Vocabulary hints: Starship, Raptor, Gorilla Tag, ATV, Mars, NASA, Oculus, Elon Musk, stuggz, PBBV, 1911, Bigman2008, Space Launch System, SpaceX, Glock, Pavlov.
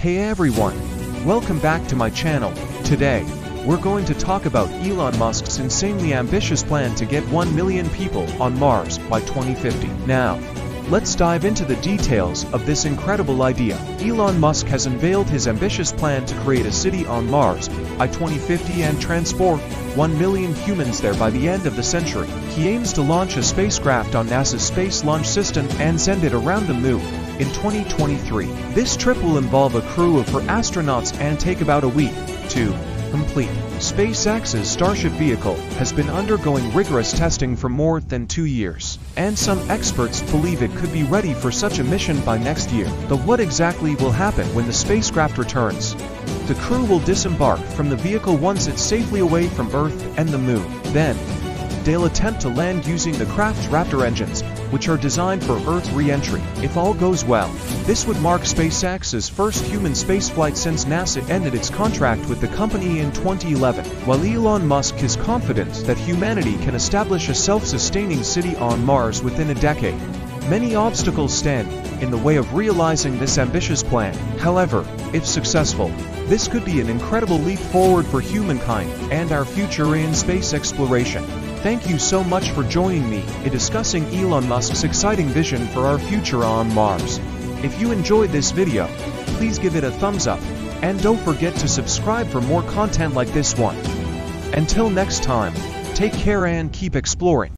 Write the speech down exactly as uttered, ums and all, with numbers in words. Hey everyone, welcome back to my channel. Today, we're going to talk about Elon Musk's insanely ambitious plan to get one million people on Mars by twenty fifty. Now, let's dive into the details of this incredible idea. Elon Musk has unveiled his ambitious plan to create a city on Mars by twenty fifty and transport one million humans there by the end of the century. He aims to launch a spacecraft on NASA's Space Launch System and send it around the moon in twenty twenty-three. This trip will involve a crew of four astronauts and take about a week to complete. SpaceX's Starship vehicle has been undergoing rigorous testing for more than two years, and some experts believe it could be ready for such a mission by next year. But what exactly will happen when the spacecraft returns? The crew will disembark from the vehicle once it's safely away from Earth and the moon. Then, they'll attempt to land using the craft's Raptor engines, which are designed for Earth re-entry. If all goes well, this would mark SpaceX's first human spaceflight since NASA ended its contract with the company in twenty eleven. While Elon Musk is confident that humanity can establish a self-sustaining city on Mars within a decade, many obstacles stand in the way of realizing this ambitious plan. However, if successful, this could be an incredible leap forward for humankind and our future in space exploration. Thank you so much for joining me in discussing Elon Musk's exciting vision for our future on Mars. If you enjoyed this video, please give it a thumbs up, and don't forget to subscribe for more content like this one. Until next time, take care and keep exploring.